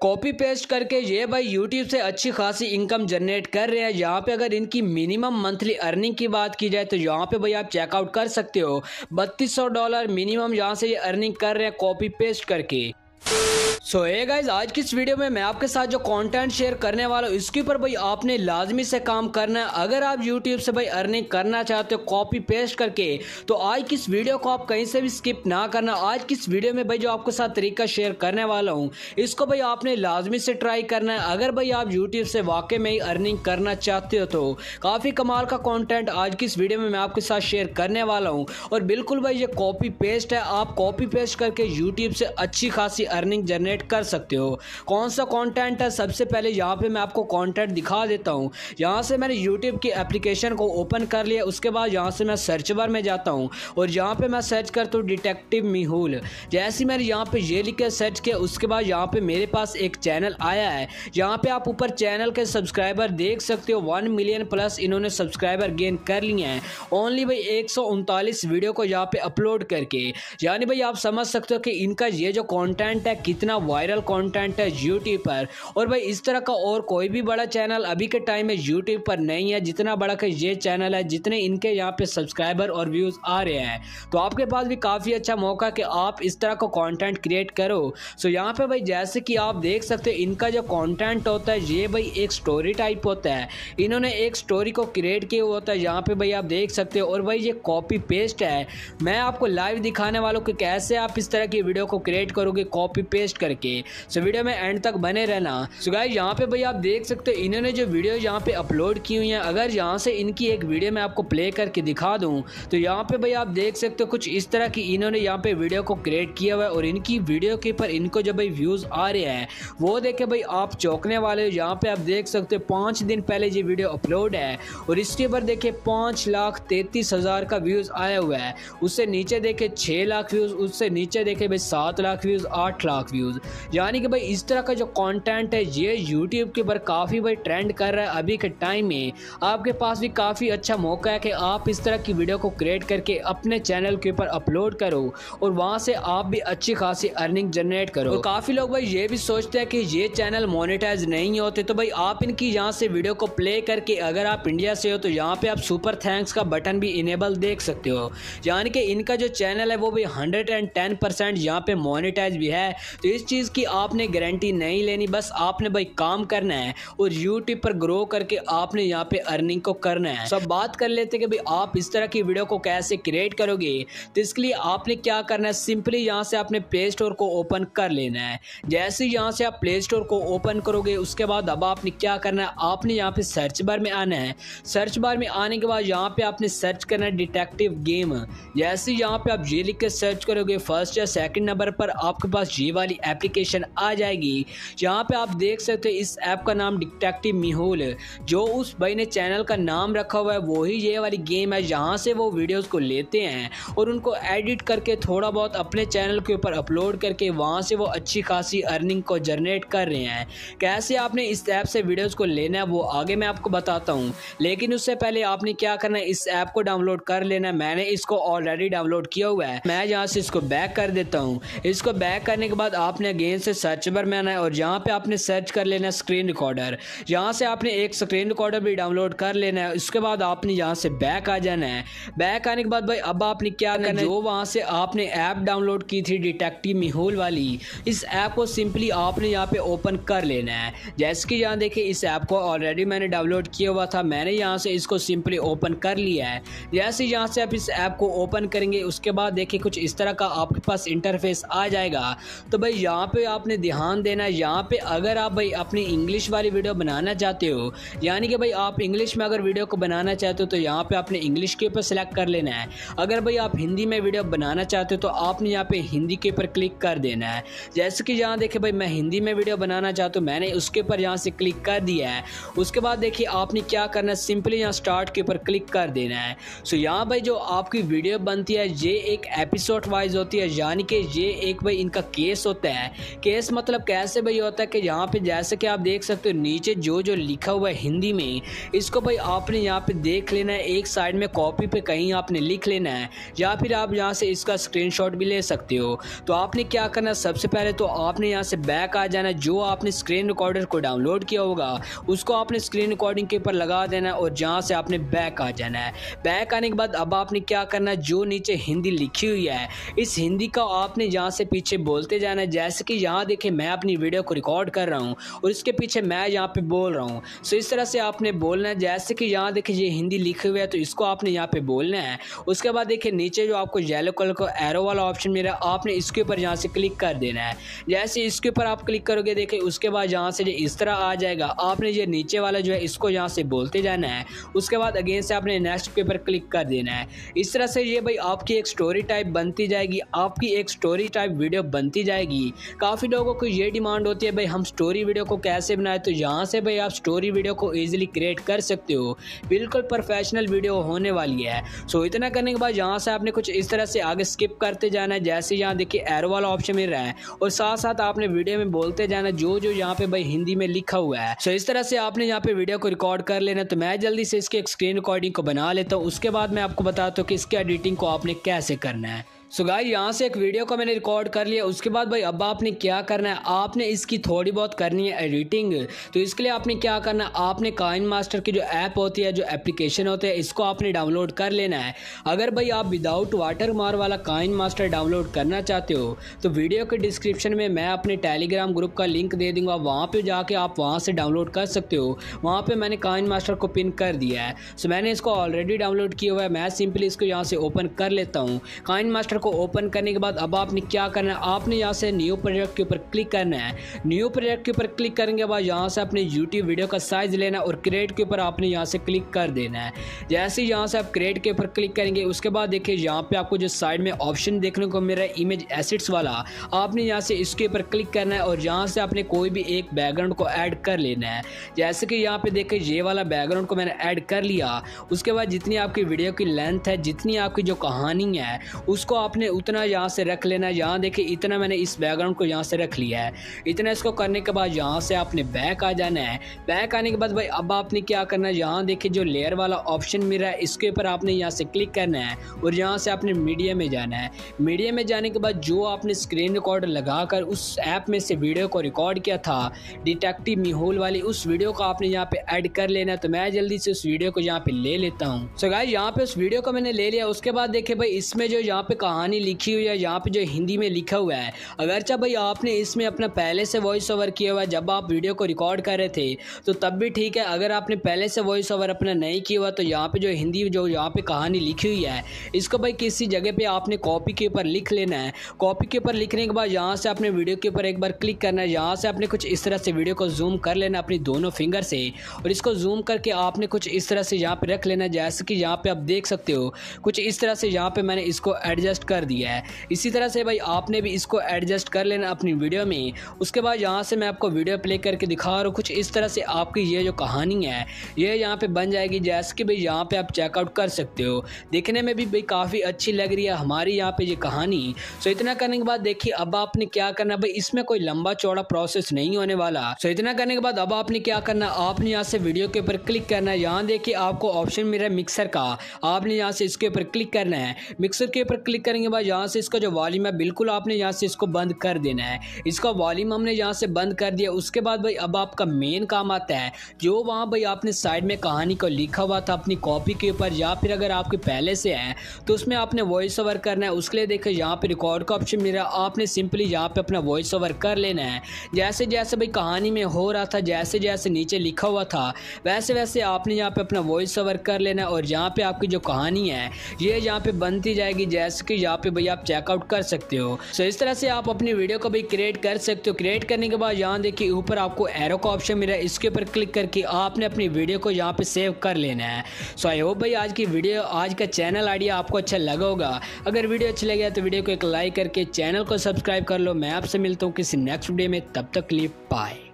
Copy paste करके ये भाई YouTube से अच्छी खासी इनकम जनरेट कर रहे हैं। यहाँ पे अगर इनकी मिनिमम मंथली अर्निंग की बात की जाए तो यहाँ पे भाई आप चेकआउट कर सकते हो, $3200 मिनिमम यहाँ से ये अर्निंग कर रहे हैं कॉपी पेस्ट करके। सो हे गाइस, आज की इस वीडियो में मैं आपके साथ जो कंटेंट शेयर करने वाला हूँ इसके ऊपर भाई आपने लाजमी से काम करना है। अगर आप YouTube से भाई अर्निंग करना चाहते हो कॉपी पेस्ट करके, तो आज की इस वीडियो को आप कहीं से भी स्किप ना करना। आज की इस वीडियो में भाई जो आपके साथ तरीका शेयर करने वाला हूँ इसको भाई आपने लाजमी से ट्राई करना है अगर भाई आप यूट्यूब से वाकई में ही अर्निंग करना चाहते हो। तो काफ़ी कमाल का कॉन्टेंट आज की इस वीडियो में मैं आपके साथ शेयर करने वाला हूँ और बिल्कुल भाई ये कॉपी पेस्ट है, आप कॉपी पेस्ट करके यूट्यूब से अच्छी खासी अर्निंग जनरेट कर सकते हो। कौन सा कंटेंट है, सबसे पहले यहाँ पे मैं आपको कंटेंट दिखा देता हूँ। यहाँ से मैंने YouTube की एप्लीकेशन को ओपन कर लिया, उसके बाद यहाँ से मैं सर्च बार में जाता हूँ और यहाँ पे मैं सर्च करता हूँ डिटेक्टिव मेहुल। जैसे मैंने यहाँ पे ये लिख के सर्च किया, उसके बाद यहाँ पे मेरे पास एक चैनल आया है। यहाँ पे आप ऊपर चैनल के सब्सक्राइबर देख सकते हो, 1 मिलियन प्लस इन्होंने सब्सक्राइबर गेन कर लिए हैं ओनली भाई 139 वीडियो को यहाँ पे अपलोड करके। यानी भाई आप समझ सकते हो कि इनका ये जो कॉन्टेंट है कितना वायरल कंटेंट है यूट्यूब पर। और भाई इस तरह का और कोई भी बड़ा चैनल अभी के टाइम में यूट्यूब पर नहीं है जितना बड़ा का ये चैनल है, जितने इनके यहाँ पे सब्सक्राइबर और व्यूज आ रहे हैं। तो आपके पास भी काफ़ी अच्छा मौका है कि आप इस तरह का कंटेंट क्रिएट करो। सो यहाँ पे भाई जैसे कि आप देख सकते हो इनका जो कंटेंट होता है ये भाई एक स्टोरी टाइप होता है। इन्होंने एक स्टोरी को क्रिएट किया होता है, यहाँ पर भाई आप देख सकते हो। और भाई ये कॉपी पेस्ट है, मैं आपको लाइव दिखाने वाला हूँ कि कैसे आप इस तरह की वीडियो को क्रिएट करोगे कॉपी पेस्ट करके। सो वीडियो में एंड तक बने रहना। सो गाइस, यहाँ पे भाई आप देख सकते हो इन्होंने जो वीडियो यहाँ पे अपलोड की हुई है, अगर यहाँ से इनकी एक वीडियो मैं आपको प्ले करके दिखा दूँ तो यहाँ पे भाई आप देख सकते हो कुछ इस तरह की इन्होंने यहाँ पे वीडियो को क्रिएट किया हुआ है। और इनकी वीडियो के ऊपर इनको जो भाई व्यूज़ आ रहे हैं वो देख के भाई आप चौंकने वाले हो। यहाँ पे आप देख सकते हो 5 दिन पहले ये वीडियो अपलोड है और इसके ऊपर देखिए 5,33,000 का व्यूज़ आया हुआ है। उससे नीचे देखे 6 लाख व्यूज़, उससे नीचे देखे भाई 7 लाख व्यूज़, 8 लाख व्यूज़। यानी कि भाई इस तरह का जो कंटेंट है ये YouTube के ऊपर काफ़ी भाई ट्रेंड कर रहा है अभी के टाइम में। आपके पास भी काफ़ी अच्छा मौका है कि आप इस तरह की वीडियो को क्रिएट करके अपने चैनल के ऊपर अपलोड करो और वहाँ से आप भी अच्छी खासी अर्निंग जनरेट करो। तो काफ़ी लोग भाई ये भी सोचते हैं कि ये चैनल मोनेटाइज नहीं होते, तो भाई आप इनकी यहाँ से वीडियो को प्ले करके, अगर आप इंडिया से हो तो यहाँ पर आप सुपर थैंक्स का बटन भी इनेबल देख सकते हो। यानी कि इनका जो चैनल है वो भी 110% यहाँ पर मोनेटाइज भी है। तो इस चीज़ की आपने गारंटी नहीं लेनी, बस आपने भाई काम करना है और YouTube पर ग्रो करके आपने यहाँ पे अर्निंग को करना है। सब बात कर लेते हैं कि भाई आप इस तरह की वीडियो को कैसे क्रिएट करोगे। तो इसके लिए आपने क्या करना है, सिंपली यहाँ से आपने प्ले स्टोर को ओपन कर लेना है। जैसे यहाँ से आप प्ले स्टोर को ओपन करोगे उसके बाद अब आपने क्या करना है, आपने यहाँ पे सर्च बार में आना है। सर्च बार में आने के बाद यहाँ पे आपने सर्च करना है डिटेक्टिव गेम। जैसे यहाँ पे आप ये लिख के सर्च करोगे, फर्स्ट या सेकेंड नंबर पर आपके पास ये वाली एप्लीकेशन आ जाएगी। यहाँ पे आप देख सकते हो इस ऐप का नाम डिटेक्टिव मेहुल, जो उस भाई ने चैनल का नाम रखा हुआ है वही ये वाली गेम है। यहाँ से वो वीडियोस को लेते हैं और उनको एडिट करके थोड़ा बहुत अपने चैनल के ऊपर अपलोड करके वहाँ से वो अच्छी खासी अर्निंग को जनरेट कर रहे हैं। कैसे आपने इस ऐप से वीडियोज़ को लेना है वो आगे मैं आपको बताता हूँ, लेकिन उससे पहले आपने क्या करना है, इस ऐप को डाउनलोड कर लेना है। मैंने इसको ऑलरेडी डाउनलोड किया हुआ है, मैं यहाँ से इसको बैक कर देता हूँ। इसको बैक करने के बाद आपने अगेन से सर्च बार में आना है और यहाँ पे आपने सर्च कर लेना है स्क्रीन रिकॉर्डर। यहाँ से आपने एक स्क्रीन रिकॉर्डर भी डाउनलोड कर लेना है। उसके बाद आपने यहाँ से बैक आ जाना है। बैक आने के बाद भाई अब आपने क्या करना है, जो वहाँ से आपने ऐप डाउनलोड की थी डिटेक्टिव मेहुल वाली, इस ऐप को सिंपली आपने यहाँ पे ओपन कर लेना है। जैसे कि यहाँ देखिए इस ऐप को ऑलरेडी मैंने डाउनलोड किया हुआ था, मैंने यहाँ से इसको सिंपली ओपन कर लिया है। जैसे यहाँ से आप इस ऐप को ओपन करेंगे उसके बाद देखिए कुछ इस तरह का आपके पास इंटरफेस आ जाएगा। तो भाई यहाँ पे आपने ध्यान देना है, यहाँ पे अगर आप भाई अपनी इंग्लिश वाली वीडियो बनाना चाहते हो, यानी कि भाई आप इंग्लिश में अगर वीडियो को बनाना चाहते हो तो यहाँ पे आपने इंग्लिश के ऊपर सेलेक्ट कर लेना है। अगर भाई आप हिंदी में वीडियो बनाना चाहते हो तो आपने यहाँ पे हिंदी के ऊपर क्लिक कर देना है। जैसे कि यहाँ देखिए भाई मैं हिंदी में वीडियो बनाना चाहता हूँ, मैंने उसके ऊपर यहाँ से क्लिक कर दिया है। उसके बाद देखिए आपने क्या करना है, सिंपली यहाँ स्टार्ट के ऊपर क्लिक कर देना है। सो यहाँ भाई जो आपकी वीडियो बनती है ये एक एपिसोड वाइज होती है, यानी कि ये एक भाई इनका केस होता है। है। केस मतलब कैसे भाई होता है कि यहाँ पे जैसे कि आप देख सकते हो नीचे जो जो लिखा हुआ है हिंदी में, इसको भाई आपने यहाँ पे देख लेना है, एक साइड में कॉपी पे कहीं आपने लिख लेना है या फिर आप यहाँ से इसका स्क्रीनशॉट भी ले सकते हो। तो आपने क्या करना, सबसे पहले तो आपने यहाँ से बैक आ जाना, जो आपने स्क्रीन रिकॉर्डर को डाउनलोड किया होगा उसको आपने स्क्रीन रिकॉर्डिंग के ऊपर लगा देना है और जहाँ से आपने बैक आ जाना है। बैक आने के बाद अब आपने क्या करना है, जो नीचे हिंदी लिखी हुई है इस हिंदी का आपने यहाँ से पीछे बोलते जाना है। जैसे कि यहाँ देखें मैं अपनी वीडियो को रिकॉर्ड कर रहा हूँ और इसके पीछे मैं यहाँ पे बोल रहा हूँ। सो इस तरह से आपने बोलना है। जैसे कि यहाँ देखें ये हिंदी लिखे हुए है तो इसको आपने यहाँ पे बोलना है। उसके बाद देखिए नीचे जो आपको येलो कलर का एरो वाला ऑप्शन मिला आपने इसके ऊपर यहाँ से क्लिक कर देना है। जैसे इसके ऊपर आप क्लिक करोगे देखिए उसके बाद यहाँ से इस तरह आ जाएगा। आपने ये नीचे वाला जो है इसको यहाँ से बोलते जाना है। उसके बाद अगेन से आपने नेक्स्ट के ऊपर क्लिक कर देना है। इस तरह से ये भाई आपकी एक स्टोरी टाइप बनती जाएगी, आपकी एक स्टोरी टाइप वीडियो बनती जाएगी। काफ़ी लोगों को ये डिमांड होती है भाई हम स्टोरी वीडियो को कैसे बनाए, तो यहाँ से भाई आप स्टोरी वीडियो को ईजिली क्रिएट कर सकते हो। बिल्कुल प्रोफेशनल वीडियो होने वाली है। सो इतना करने के बाद यहाँ से आपने कुछ इस तरह से आगे स्किप करते जाना है। जैसे यहाँ देखिए एरो वाला ऑप्शन मिल रहा है और साथ साथ आपने वीडियो में बोलते जाना जो जो यहाँ पे भाई हिंदी में लिखा हुआ है। सो इस तरह से आपने यहाँ पे वीडियो को रिकॉर्ड कर लेना। तो मैं जल्दी से इसकी एक स्क्रीन रिकॉर्डिंग को बना लेता हूँ, उसके बाद मैं आपको बताता हूँ कि इसकी एडिटिंग को आपने कैसे करना है। सो गाइस यहाँ से एक वीडियो को मैंने रिकॉर्ड कर लिया। उसके बाद भाई अब आपने क्या करना है, आपने इसकी थोड़ी बहुत करनी है एडिटिंग। तो इसके लिए आपने क्या करना है, आपने काइनमास्टर की जो ऐप होती है, जो एप्लीकेशन होते हैं, इसको आपने डाउनलोड कर लेना है। अगर भाई आप विदाउट वाटरमार्क वाला काइनमास्टर डाउनलोड करना चाहते हो तो वीडियो के डिस्क्रिप्शन में मैं अपने टेलीग्राम ग्रुप का लिंक दे दूँगा, वहाँ पर जाके आप वहाँ से डाउनलोड कर सकते हो। वहाँ पर मैंने काइनमास्टर को पिन कर दिया है। सो मैंने इसको ऑलरेडी डाउनलोड किया हुआ है। मैं सिंपली इसको यहाँ से ओपन कर लेता हूँ। काइनमास्टर को ओपन करने के बाद अब आपने क्या करना है, आपने यहाँ से न्यू प्रोजेक्ट के ऊपर क्लिक करना है। न्यू प्रोजेक्ट के ऊपर क्लिक करने के बाद यहाँ से अपने यूट्यूब वीडियो का साइज लेना और क्रिएट के ऊपर आपने यहाँ से क्लिक कर देना है। जैसे यहाँ से आप क्रिएट के ऊपर क्लिक करेंगे उसके बाद देखिए यहाँ पे आपको जो साइड में ऑप्शन देखने को मिल रहा है इमेज एसिड्स वाला, आपने यहाँ से इसके ऊपर क्लिक करना है और यहाँ से आपने कोई भी एक बैकग्राउंड को ऐड कर लेना है। जैसे कि यहाँ पे देखिए ये वाला बैकग्राउंड को मैंने ऐड कर लिया। उसके बाद जितनी आपकी वीडियो की लेंथ है, जितनी आपकी जो कहानी है, उसको आपने उतना यहाँ से रख लेना। यहाँ देखिए इतना मैंने इस बैकग्राउंड को यहाँ से रख लिया है। इतना इसको करने के बाद यहाँ से आपने बैक आ जाना है। बैक आने के बाद भाई अब आपने क्या करना है, यहाँ देखिए जो लेयर वाला ऑप्शन मिल रहा है इसके ऊपर आपने यहाँ से क्लिक करना है और यहाँ से आपने मीडिया में जाना है। मीडिया में जाने के बाद जो आपने स्क्रीन रिकॉर्डर लगाकर उस ऐप में से वीडियो को रिकॉर्ड किया था डिटेक्टिव मेहुल वाली, उस वीडियो को आपने यहाँ पे ऐड कर लेना है। तो मैं जल्दी से उस वीडियो को यहाँ पे ले लेता हूँ। सो गाइस यहाँ पे उस वीडियो को मैंने ले लिया। उसके बाद देखिए भाई इसमें जो यहाँ पे कहानी लिखी हुई है, यहाँ पे जो हिंदी में लिखा हुआ है, अगरचे भाई आपने इसमें अपना पहले से वॉइस ओवर किया हुआ है जब आप वीडियो को रिकॉर्ड कर रहे थे तो तब भी ठीक है। अगर आपने पहले से वॉइस ओवर अपना नहीं किया हुआ तो यहाँ पे जो हिंदी जो यहाँ पे कहानी लिखी हुई है इसको भाई किसी जगह पे आपने कॉपी के ऊपर लिख लेना है। कॉपी के ऊपर लिखने के बाद यहाँ से अपने वीडियो के ऊपर एक बार क्लिक करना है। यहाँ से आपने कुछ इस तरह से वीडियो को जूम कर लेना अपनी दोनों फिंगर से और इसको जूम करके आपने कुछ इस तरह से यहाँ पर रख लेना। जैसे कि यहाँ पर आप देख सकते हो कुछ इस तरह से यहाँ पर मैंने इसको एडजस्ट कर दिया है। इसी तरह से भाई आपने भी इसको एडजस्ट कर लेना अपनी वीडियो में। उसके बाद यहाँ से मैं आपको वीडियो प्ले करके दिखा रहा हूँ। कुछ इस तरह से आपकी ये जो कहानी है ये यहाँ पे बन जाएगी। जैसे कि भाई यहाँ पे आप चेकआउट कर सकते हो, देखने में भी भाई काफ़ी अच्छी लग रही है हमारी यहाँ पे ये कहानी। सो इतना करने के बाद देखिए अब आपने क्या करना भाई, इसमें कोई लंबा चौड़ा प्रोसेस नहीं होने वाला। सो इतना करने के बाद अब आपने क्या करना, आपने यहाँ से वीडियो के ऊपर क्लिक करना है। यहाँ देखिए आपको ऑप्शन मिल रहा है मिक्सर का, आपने यहाँ से इसके ऊपर क्लिक करना है। मिक्सर के ऊपर क्लिक करने के बाद यहाँ से इसका जो वॉल्यूम है बिल्कुल आपने यहाँ से इसको बंद कर देना है। इसका वॉल्यूम हमने यहाँ से बंद कर दिया। उसके बाद भाई अब आपका मेन काम आता है, जो वहाँ भाई आपने साइड में कहानी को लिखा हुआ था अपनी कॉपी के ऊपर या फिर अगर आपके पहले से है तो उसमें आपने वॉइस ओवर करना है। उसके लिए देखिए यहाँ पे रिकॉर्ड का ऑप्शन मिल रहा है, आपने सिंपली यहाँ पे अपना वॉइस ओवर कर लेना है। जैसे जैसे भाई कहानी में हो रहा था, जैसे जैसे नीचे लिखा हुआ था, वैसे वैसे आपने यहाँ पे अपना वॉइस ओवर कर लेना है और यहाँ पे आपकी जो कहानी है ये यहाँ पे बनती जाएगी। जैसे कि यहाँ पे भाई आप चेकआउट कर सकते हो। सो इस तरह से आप अपनी वीडियो को भी क्रिएट कर सकते हो। क्रिएट करने के बाद यहाँ देखिए ऊपर आपको एरो का ऑप्शन मिला है, इसके ऊपर क्लिक करके आपने अपनी वीडियो को यहाँ पे सेव कर लेना है। सो आई होप भाई आज की वीडियो, आज का चैनल आइडिया आपको अच्छा लगा होगा। अगर वीडियो अच्छा लगे तो वीडियो को एक लाइक करके चैनल को सब्सक्राइब कर लो। मैं आपसे मिलता हूँ किसी नेक्स्ट वीडियो में, तब तक के लिए बाय।